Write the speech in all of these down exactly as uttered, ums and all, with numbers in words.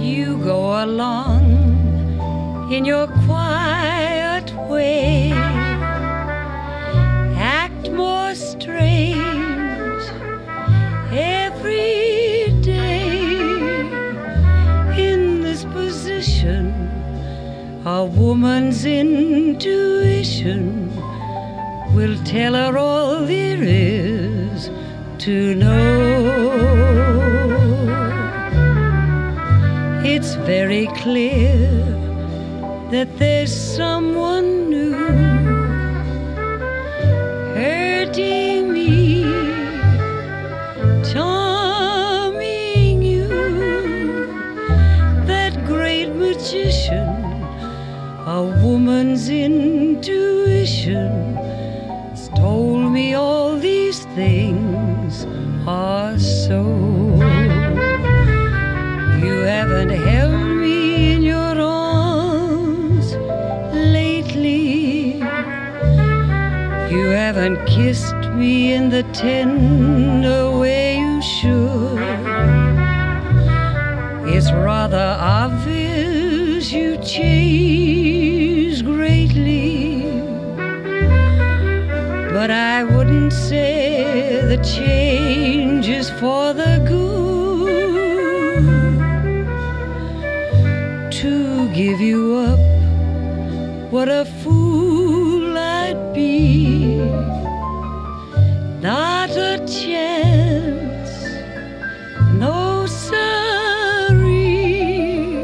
you go along in your quiet way, act more strange every day. In this position, a woman's intuition will tell her all there is to know. It's very clear that there's someone new hurting me, charming you. That great magician, a woman's intuition, told me all these things are so. You haven't held me in your arms lately, you haven't kissed me in the tender way you should. It's rather obvious you changed greatly, but I wouldn't say the change is for the good. To give you up, what a fool I'd be. Not a chance, no sorry.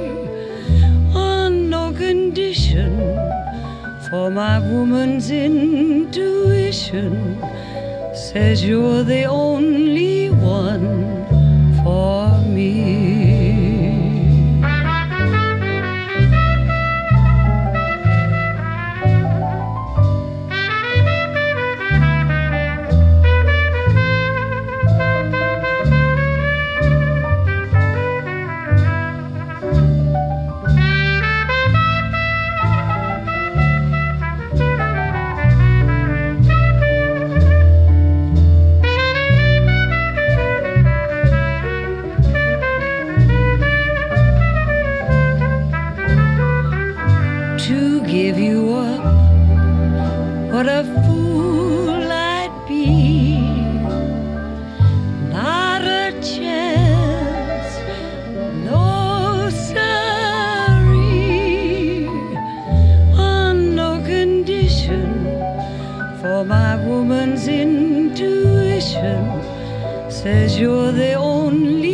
On no condition, for my woman's intuition says you're the only one for me. Give you up, what a fool I'd be. Not a chance, no sorry. On no condition, for my woman's intuition says you're the only